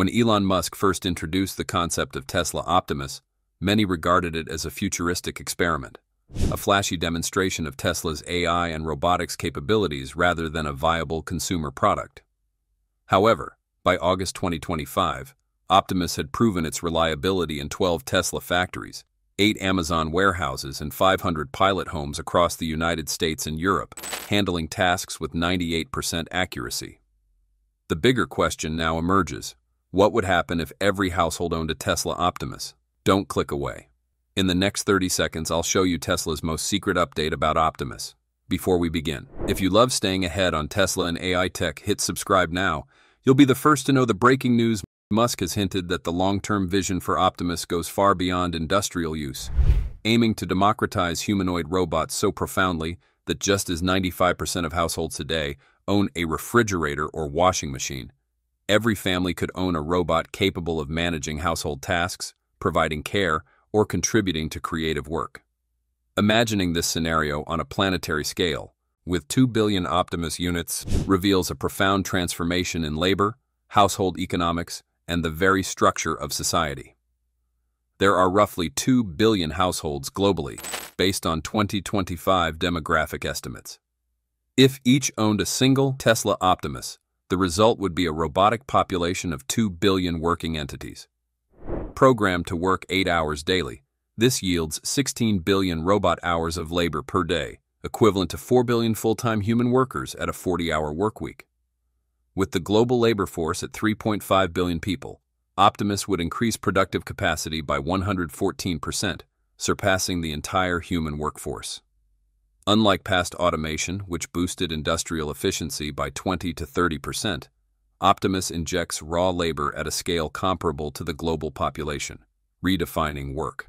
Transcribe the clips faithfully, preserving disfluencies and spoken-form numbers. When Elon Musk first introduced the concept of Tesla Optimus, many regarded it as a futuristic experiment, a flashy demonstration of Tesla's A I and robotics capabilities rather than a viable consumer product. However, by August twenty twenty-five, Optimus had proven its reliability in twelve Tesla factories, eight Amazon warehouses, and five hundred pilot homes across the United States and Europe, handling tasks with ninety-eight percent accuracy. The bigger question now emerges: what would happen if every household owned a Tesla Optimus? Don't click away. In the next thirty seconds, I'll show you Tesla's most secret update about Optimus. Before we begin, if you love staying ahead on Tesla and A I tech, hit subscribe now. You'll be the first to know the breaking news. Musk has hinted that the long-term vision for Optimus goes far beyond industrial use, aiming to democratize humanoid robots so profoundly that just as ninety-five percent of households today own a refrigerator or washing machine, every family could own a robot capable of managing household tasks, providing care, or contributing to creative work. Imagining this scenario on a planetary scale, with two billion Optimus units, reveals a profound transformation in labor, household economics, and the very structure of society. There are roughly two billion households globally, based on twenty twenty-five demographic estimates. If each owned a single Tesla Optimus, the result would be a robotic population of two billion working entities, programmed to work eight hours daily. This yields sixteen billion robot hours of labor per day, equivalent to four billion full-time human workers at a forty-hour workweek. With the global labor force at three point five billion people, Optimus would increase productive capacity by one hundred fourteen percent, surpassing the entire human workforce. Unlike past automation, which boosted industrial efficiency by twenty to thirty percent, Optimus injects raw labor at a scale comparable to the global population, redefining work.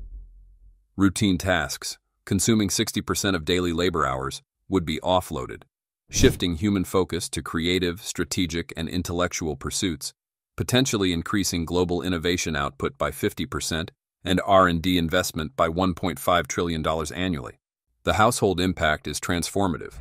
Routine tasks, consuming sixty percent of daily labor hours, would be offloaded, shifting human focus to creative, strategic, and intellectual pursuits, potentially increasing global innovation output by fifty percent and R and D investment by one point five trillion dollars annually. The household impact is transformative.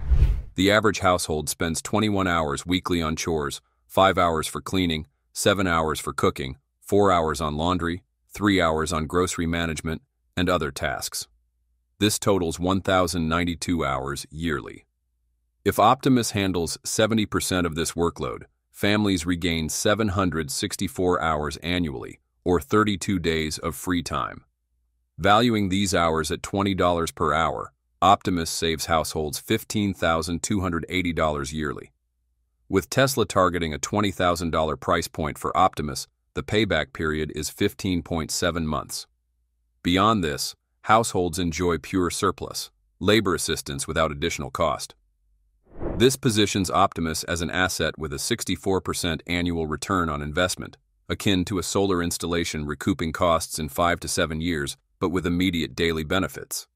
The average household spends twenty-one hours weekly on chores, five hours for cleaning, seven hours for cooking, four hours on laundry, three hours on grocery management, and other tasks. This totals one thousand ninety-two hours yearly. If Optimus handles seventy percent of this workload, families regain seven hundred sixty-four hours annually, or thirty-two days of free time. Valuing these hours at twenty dollars per hour, Optimus saves households fifteen thousand two hundred eighty dollars yearly. With Tesla targeting a twenty thousand dollar price point for Optimus, the payback period is fifteen point seven months. Beyond this, households enjoy pure surplus, labor assistance without additional cost. This positions Optimus as an asset with a sixty-four percent annual return on investment, akin to a solar installation recouping costs in five to seven years, but with immediate daily benefits.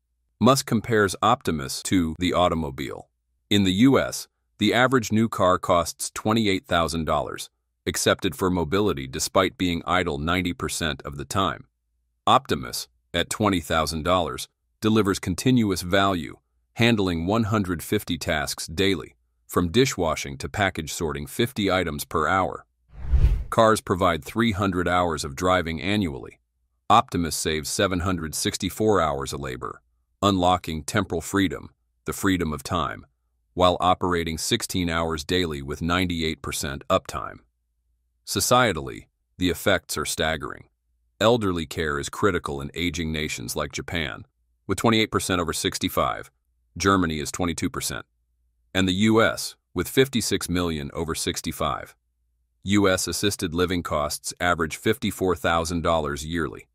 Musk compares Optimus to the automobile. In the U S, the average new car costs twenty-eight thousand dollars, accepted for mobility despite being idle ninety percent of the time. Optimus, at twenty thousand dollars, delivers continuous value, handling one hundred fifty tasks daily, from dishwashing to package sorting fifty items per hour. Cars provide three hundred hours of driving annually. Optimus saves seven hundred sixty-four hours of labor, unlocking temporal freedom, the freedom of time, while operating sixteen hours daily with ninety-eight percent uptime. Societally, the effects are staggering. Elderly care is critical in aging nations like Japan, with twenty-eight percent over sixty-five, Germany is twenty-two percent, and the U S, with fifty-six million over sixty-five. U S assisted living costs average fifty-four thousand dollars yearly.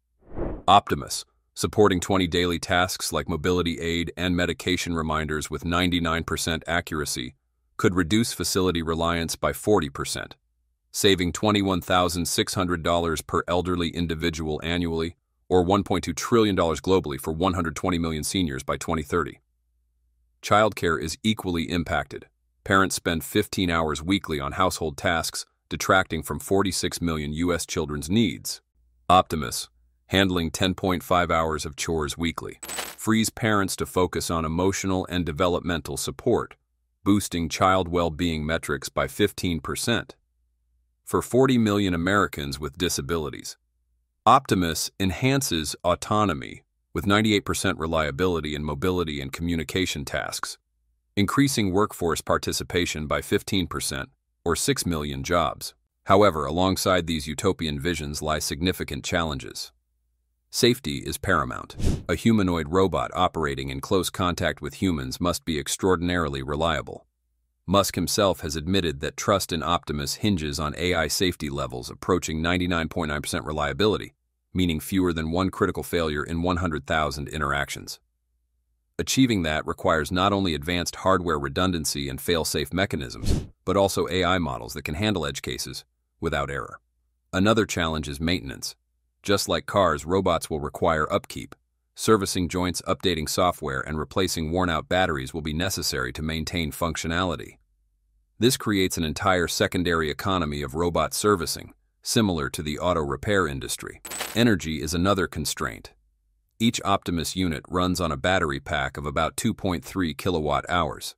Optimus, supporting twenty daily tasks like mobility aid and medication reminders with ninety-nine percent accuracy, could reduce facility reliance by forty percent, saving twenty-one thousand six hundred dollars per elderly individual annually, or one point two trillion dollars globally for one hundred twenty million seniors by twenty thirty. Childcare is equally impacted. Parents spend fifteen hours weekly on household tasks, detracting from forty-six million U S children's needs. Optimus, handling ten point five hours of chores weekly, frees parents to focus on emotional and developmental support, boosting child well-being metrics by fifteen percent. for forty million Americans with disabilities. Optimus enhances autonomy with ninety-eight percent reliability in mobility and communication tasks, increasing workforce participation by fifteen percent, or six million jobs. However, alongside these utopian visions lie significant challenges. Safety is paramount. A humanoid robot operating in close contact with humans must be extraordinarily reliable. Musk himself has admitted that trust in Optimus hinges on A I safety levels approaching ninety-nine point nine percent reliability, meaning fewer than one critical failure in one hundred thousand interactions. Achieving that requires not only advanced hardware redundancy and fail-safe mechanisms, but also A I models that can handle edge cases without error. Another challenge is maintenance. Just like cars, robots will require upkeep. Servicing joints, updating software, and replacing worn-out batteries will be necessary to maintain functionality. This creates an entire secondary economy of robot servicing, similar to the auto repair industry. Energy is another constraint. Each Optimus unit runs on a battery pack of about two point three kilowatt hours.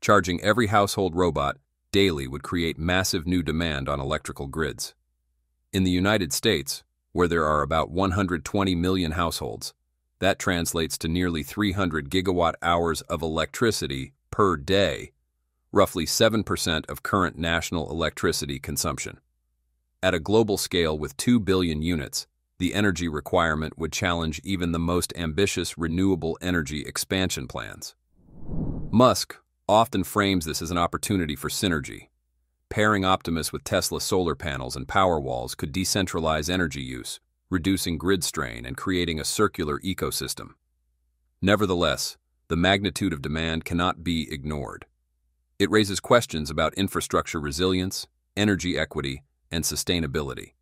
Charging every household robot daily would create massive new demand on electrical grids. In the United States, where there are about one hundred twenty million households, that translates to nearly three hundred gigawatt hours of electricity per day, roughly seven percent of current national electricity consumption. At a global scale with two billion units, the energy requirement would challenge even the most ambitious renewable energy expansion plans. Musk often frames this as an opportunity for synergy. Pairing Optimus with Tesla solar panels and power walls could decentralize energy use, reducing grid strain and creating a circular ecosystem. Nevertheless, the magnitude of demand cannot be ignored. It raises questions about infrastructure resilience, energy equity, and sustainability.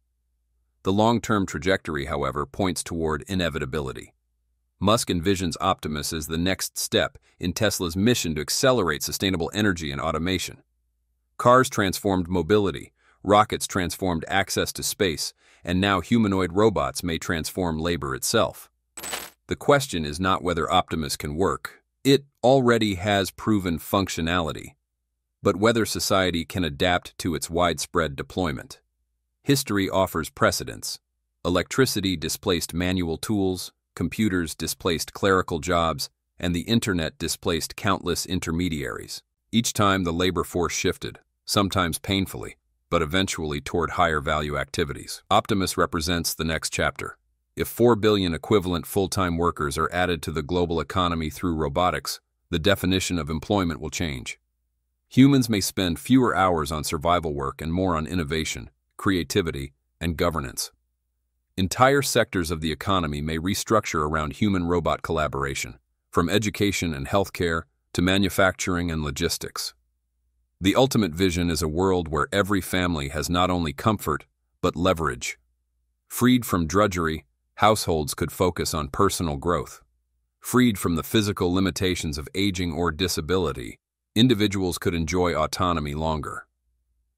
The long-term trajectory, however, points toward inevitability. Musk envisions Optimus as the next step in Tesla's mission to accelerate sustainable energy and automation. Cars transformed mobility, rockets transformed access to space, and now humanoid robots may transform labor itself. The question is not whether Optimus can work. It already has proven functionality, but whether society can adapt to its widespread deployment. History offers precedents. Electricity displaced manual tools, computers displaced clerical jobs, and the internet displaced countless intermediaries. Each time the labor force shifted, sometimes painfully, but eventually toward higher value activities. Optimus represents the next chapter. If four billion equivalent full-time workers are added to the global economy through robotics, the definition of employment will change. Humans may spend fewer hours on survival work and more on innovation, creativity, and governance. Entire sectors of the economy may restructure around human-robot collaboration, from education and healthcare to manufacturing and logistics. The ultimate vision is a world where every family has not only comfort, but leverage. Freed from drudgery, households could focus on personal growth. Freed from the physical limitations of aging or disability, individuals could enjoy autonomy longer.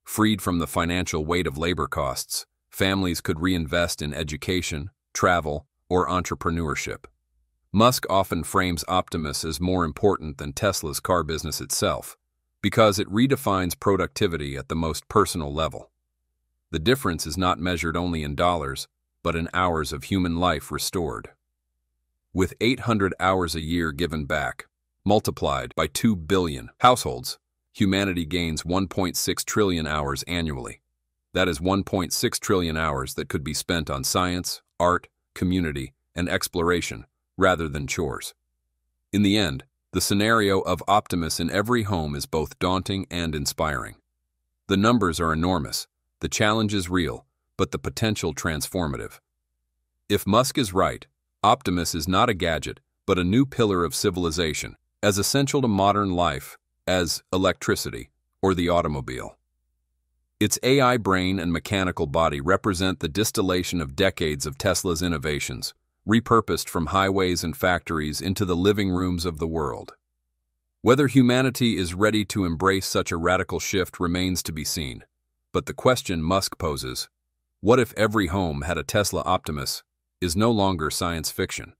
Freed from the financial weight of labor costs, families could reinvest in education, travel, or entrepreneurship. Musk often frames Optimus as more important than Tesla's car business itself, because it redefines productivity at the most personal level. The difference is not measured only in dollars, but in hours of human life restored. With eight hundred hours a year given back, multiplied by two billion households, humanity gains one point six trillion hours annually. That is one point six trillion hours that could be spent on science, art, community, and exploration, rather than chores. In the end, the scenario of Optimus in every home is both daunting and inspiring. The numbers are enormous, the challenge is real, but the potential transformative. If Musk is right, Optimus is not a gadget, but a new pillar of civilization, as essential to modern life as electricity or the automobile. Its A I brain and mechanical body represent the distillation of decades of Tesla's innovations, repurposed from highways and factories into the living rooms of the world. Whether humanity is ready to embrace such a radical shift remains to be seen, but the question Musk poses, what if every home had a Tesla Optimus, is no longer science fiction.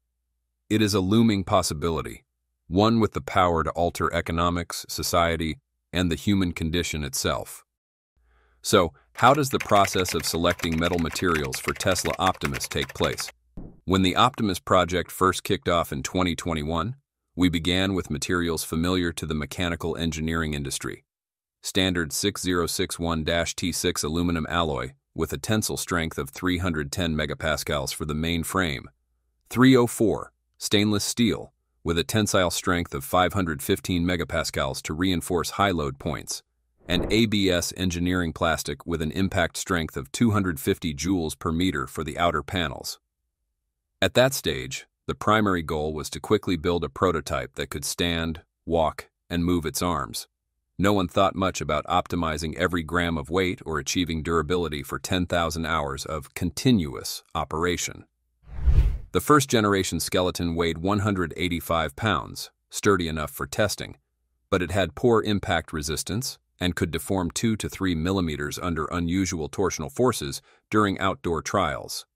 It is a looming possibility, one with the power to alter economics, society, and the human condition itself. So, How does the process of selecting metal materials for Tesla Optimus take place? When the Optimus project first kicked off in twenty twenty-one, we began with materials familiar to the mechanical engineering industry. Standard six oh six one T six aluminum alloy with a tensile strength of three hundred ten megapascals for the main frame. three oh four stainless steel with a tensile strength of five hundred fifteen megapascals to reinforce high load points. And A B S engineering plastic with an impact strength of two hundred fifty joules per meter for the outer panels. At that stage, the primary goal was to quickly build a prototype that could stand, walk, and move its arms. No one thought much about optimizing every gram of weight or achieving durability for ten thousand hours of continuous operation. The first generation skeleton weighed one hundred eighty-five pounds, sturdy enough for testing, but it had poor impact resistance and could deform two to three millimeters under unusual torsional forces during outdoor trials.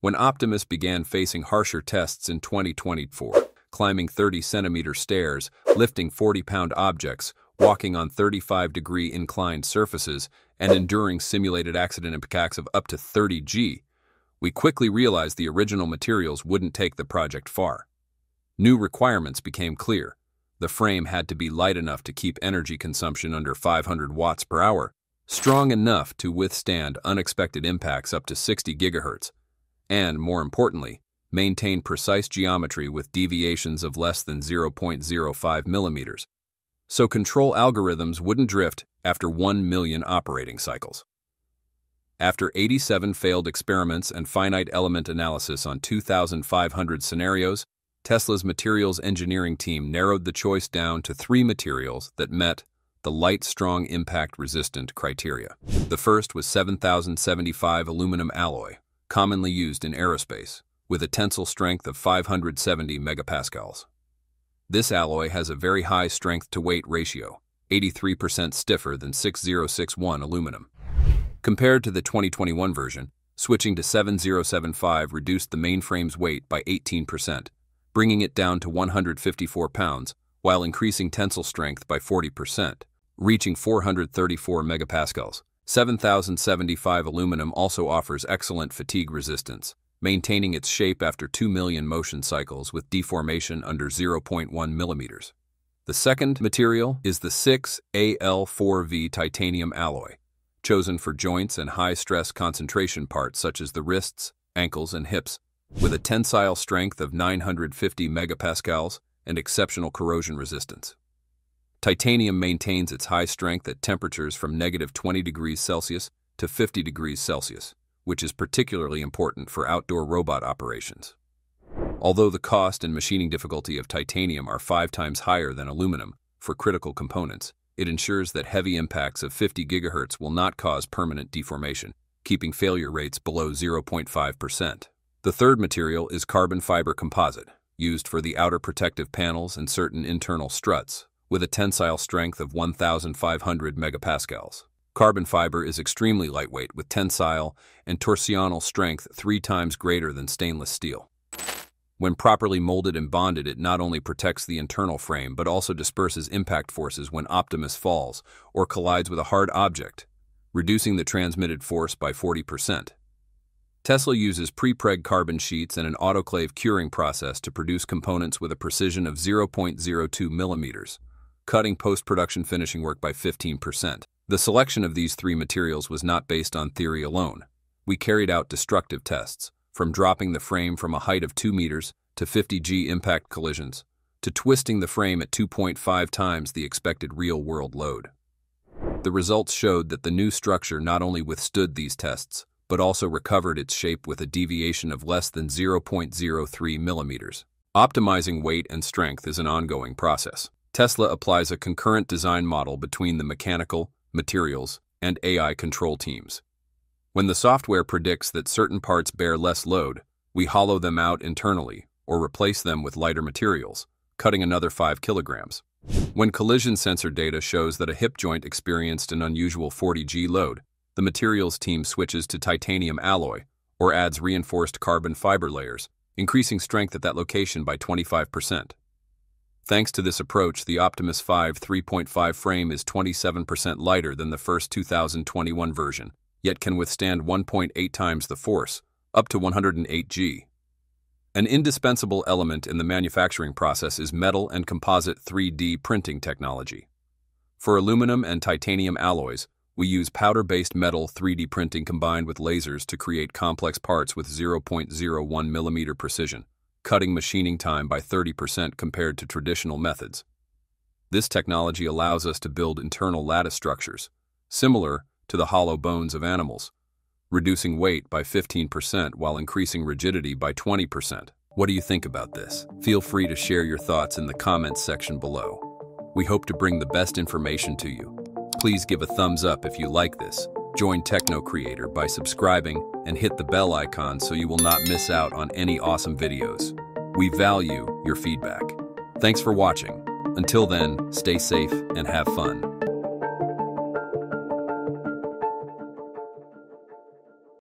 When Optimus began facing harsher tests in twenty twenty-four, climbing thirty centimeter stairs, lifting forty pound objects, walking on thirty-five degree inclined surfaces, and enduring simulated accident impacts of up to thirty G, we quickly realized the original materials wouldn't take the project far. New requirements became clear. The frame had to be light enough to keep energy consumption under five hundred watts per hour, strong enough to withstand unexpected impacts up to sixty gigahertz, and, more importantly, maintain precise geometry with deviations of less than zero point zero five millimeters, so control algorithms wouldn't drift after one million operating cycles. After eighty-seven failed experiments and finite element analysis on two thousand five hundred scenarios, Tesla's materials engineering team narrowed the choice down to three materials that met the light, strong, impact-resistant criteria. The first was seven thousand seventy-five aluminum alloy, commonly used in aerospace, with a tensile strength of five hundred seventy megapascals. This alloy has a very high strength-to-weight ratio, eighty-three percent stiffer than six oh six one aluminum. Compared to the twenty twenty-one version, switching to seven oh seven five reduced the mainframe's weight by eighteen percent. Bringing it down to one hundred fifty-four pounds while increasing tensile strength by forty percent, reaching four hundred thirty-four megapascals. seven thousand seventy-five aluminum also offers excellent fatigue resistance, maintaining its shape after two million motion cycles with deformation under zero point one millimeters. The second material is the six A L four V titanium alloy, chosen for joints and high-stress concentration parts such as the wrists, ankles, and hips, with a tensile strength of nine hundred fifty megapascals and exceptional corrosion resistance. Titanium maintains its high strength at temperatures from negative twenty degrees Celsius to fifty degrees Celsius, which is particularly important for outdoor robot operations. Although the cost and machining difficulty of titanium are five times higher than aluminum for critical components, it ensures that heavy impacts of fifty gigahertz will not cause permanent deformation, keeping failure rates below zero point five percent. The third material is carbon fiber composite, used for the outer protective panels and certain internal struts, with a tensile strength of one thousand five hundred megapascals. Carbon fiber is extremely lightweight with tensile and torsional strength three times greater than stainless steel. When properly molded and bonded, it not only protects the internal frame but also disperses impact forces when Optimus falls or collides with a hard object, reducing the transmitted force by forty percent. Tesla uses pre-preg carbon sheets and an autoclave curing process to produce components with a precision of zero point zero two millimeters, cutting post-production finishing work by fifteen percent. The selection of these three materials was not based on theory alone. We carried out destructive tests, from dropping the frame from a height of two meters to fifty G impact collisions, to twisting the frame at two point five times the expected real-world load. The results showed that the new structure not only withstood these tests, but also recovered its shape with a deviation of less than zero point zero three millimeters. Optimizing weight and strength is an ongoing process. Tesla applies a concurrent design model between the mechanical, materials, and A I control teams. When the software predicts that certain parts bear less load, we hollow them out internally or replace them with lighter materials, cutting another five kilograms. When collision sensor data shows that a hip joint experienced an unusual forty G load, the materials team switches to titanium alloy or adds reinforced carbon fiber layers, increasing strength at that location by twenty-five percent. Thanks to this approach, the Optimus V three point five frame is twenty-seven percent lighter than the first two thousand twenty-one version, yet can withstand one point eight times the force, up to one hundred eight grams. An indispensable element in the manufacturing process is metal and composite three D printing technology. For aluminum and titanium alloys, we use powder-based metal three D printing combined with lasers to create complex parts with zero point zero one millimeter precision, cutting machining time by thirty percent compared to traditional methods. This technology allows us to build internal lattice structures, similar to the hollow bones of animals, reducing weight by fifteen percent while increasing rigidity by twenty percent. What do you think about this? Feel free to share your thoughts in the comments section below. We hope to bring the best information to you. Please give a thumbs up if you like this. Join Techno Creator by subscribing and hit the bell icon so you will not miss out on any awesome videos. We value your feedback. Thanks for watching. Until then, stay safe and have fun.